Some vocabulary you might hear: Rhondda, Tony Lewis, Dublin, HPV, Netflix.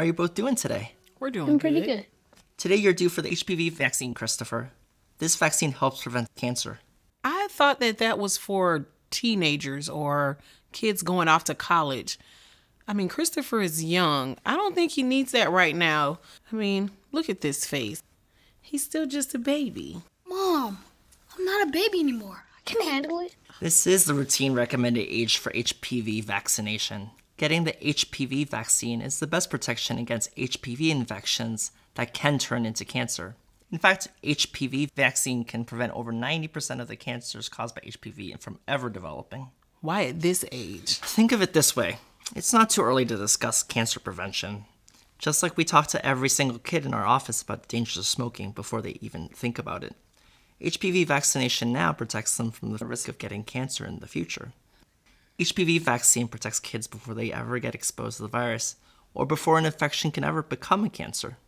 How are you both doing today? We're doing pretty good. Today you're due for the HPV vaccine, Christopher. This vaccine helps prevent cancer. I thought that was for teenagers or kids going off to college. I mean, Christopher is young. I don't think he needs that right now. I mean, look at this face. He's still just a baby. Mom, I'm not a baby anymore. I can handle it. This is the routine recommended age for HPV vaccination. Getting the HPV vaccine is the best protection against HPV infections that can turn into cancer. In fact, HPV vaccine can prevent over 90% of the cancers caused by HPV from ever developing. Why at this age? Think of it this way. It's not too early to discuss cancer prevention. Just like we talk to every single kid in our office about the dangers of smoking before they even think about it. HPV vaccination now protects them from the risk of getting cancer in the future. HPV vaccine protects kids before they ever get exposed to the virus or before an infection can ever become a cancer.